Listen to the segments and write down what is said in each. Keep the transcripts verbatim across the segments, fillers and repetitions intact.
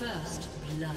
First blood.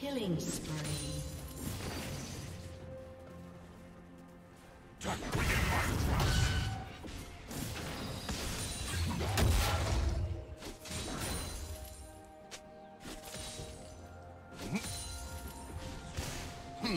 Killing spree. Tuck within my trust. Hmm. Hmm.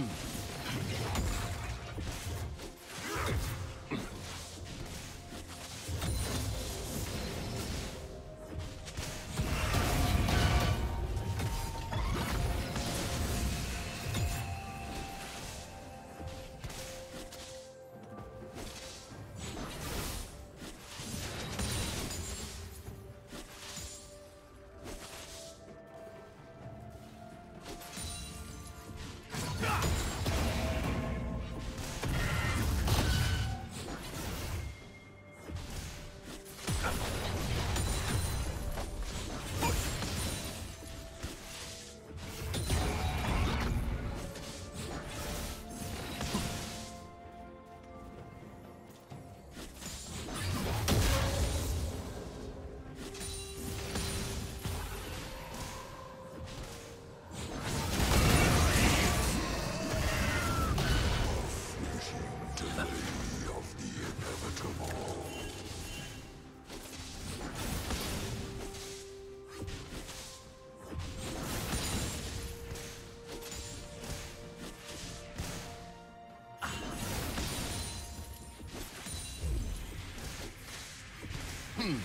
Hmm.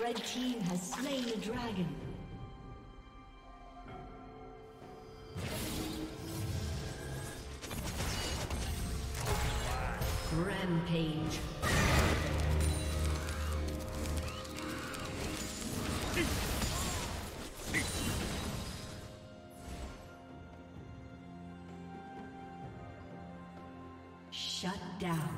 Red team has slain the dragon. Rampage. Shut down.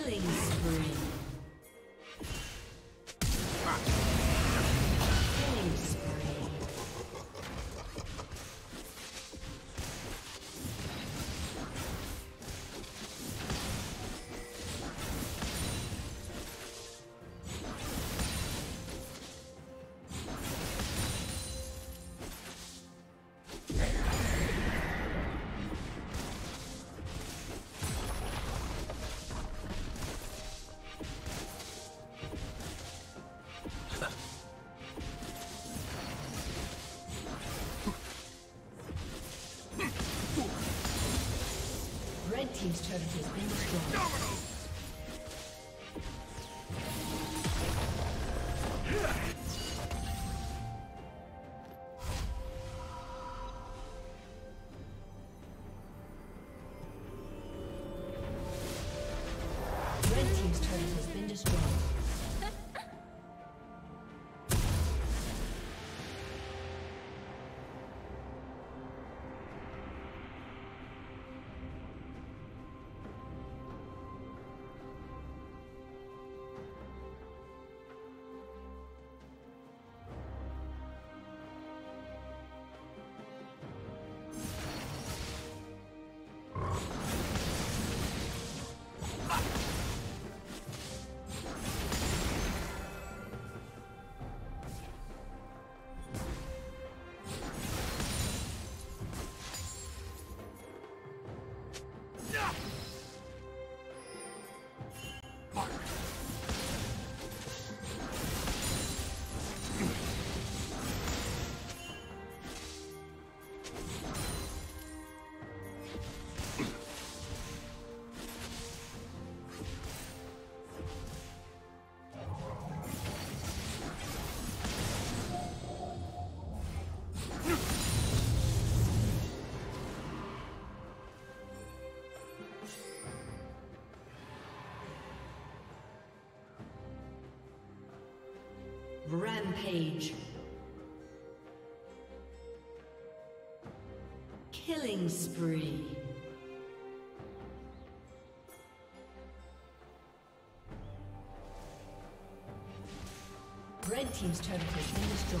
Killing spree. Team's turret has been destroyed. Domino! Rampage. Killing spree. Red team's turret has been destroyed.